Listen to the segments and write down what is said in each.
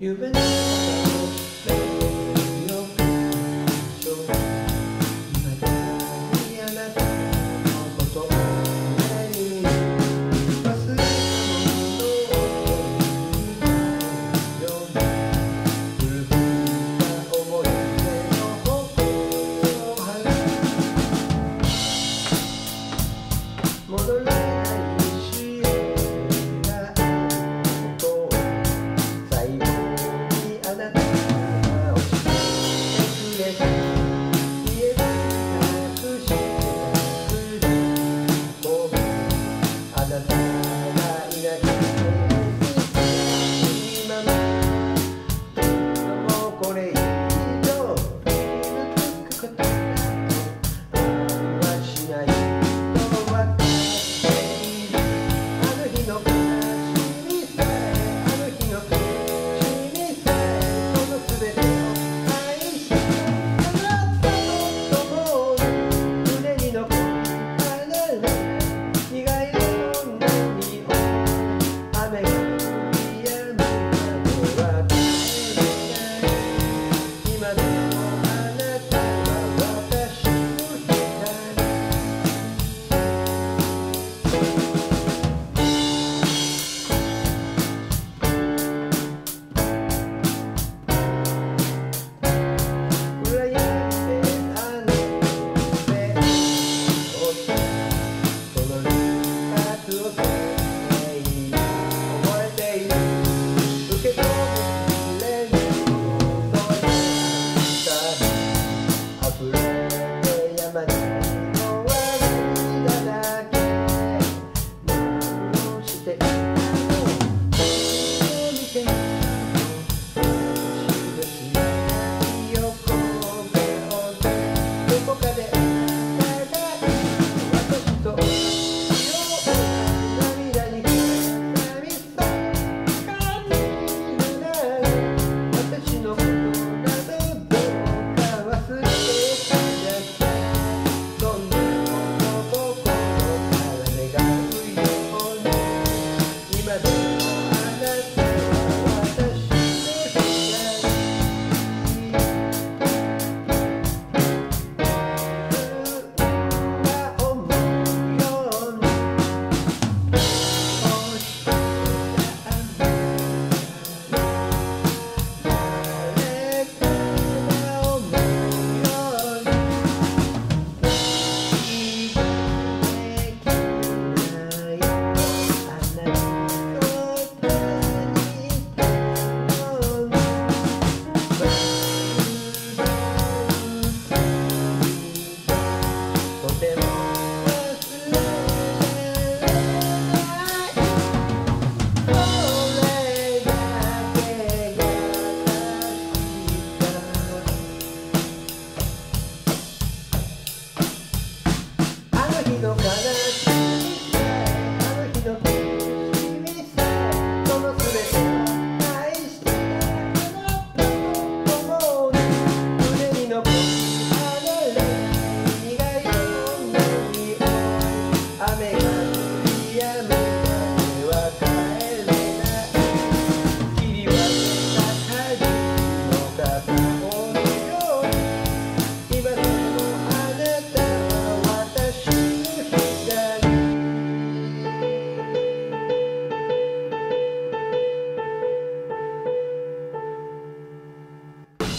You've been so faithful in your control. You might be a little control. But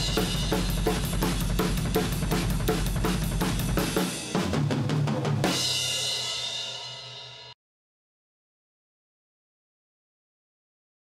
still, you don't know.